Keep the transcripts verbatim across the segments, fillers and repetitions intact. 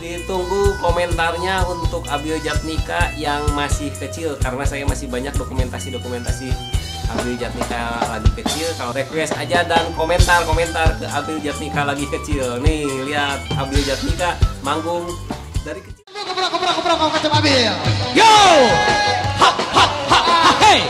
Ditunggu komentarnya untuk Abiel Jatnika yang masih kecil, karena saya masih banyak dokumentasi-dokumentasi Abiel Jatnika lagi kecil. Kalau request aja dan komentar-komentar ke Abiel Jatnika lagi kecil. Nih, lihat Abiel Jatnika manggung dari kecil. Yo! Ha ha ha ha hey!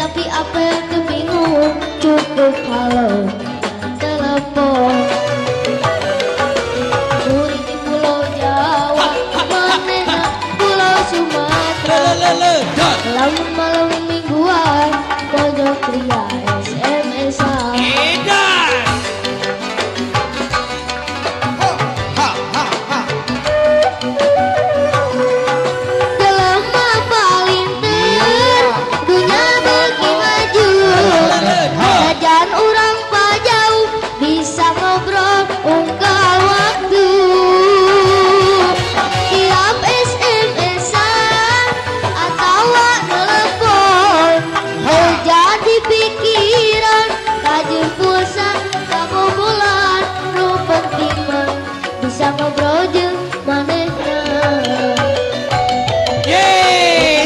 Tapi apa yang kebingung cukup halo telepon. Muri di pulau Jawa, menena pulau Sumatera, lalu malam mingguan banyak pria S M S-an. Yeay,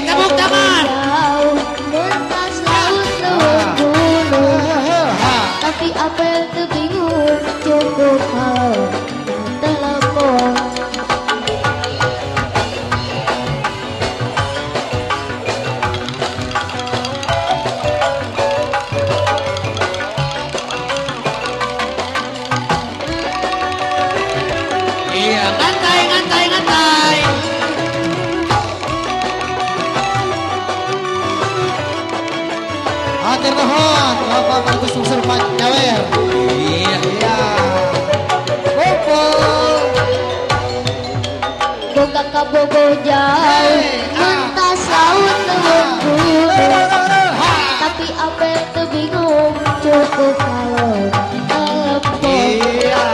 tepuk tangan. Matur nuhun, Bapak Pertus Unsur Pancawer. Iya, iya. Kumpul. Dongkak kabogo jauh, mentas laut nunggu. Tapi Abel tebingung cukup kalau telepon. Iya.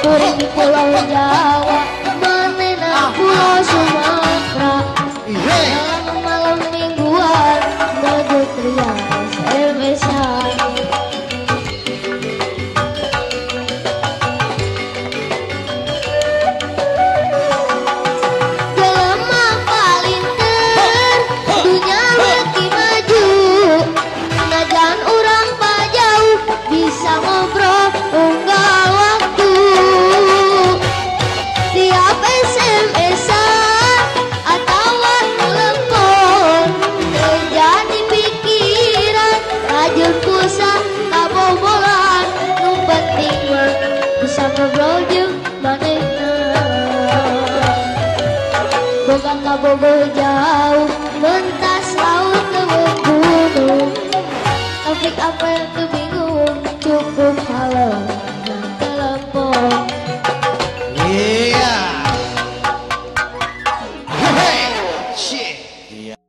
Kuring pulau Jawa, menenang pulau Sumatera. Dalam malam mingguan, baju terias elmesan. Jelema paling ter, dunia lagi maju. Najan orang pajau, bisa ngobrol enggak waktu. Tiap S M S-an kabogoh jauh, mentas laut lewat gunung. Topik apa yang kebingung, cukup kalau nang telepon. Iya. Hehe. Shit. Iya.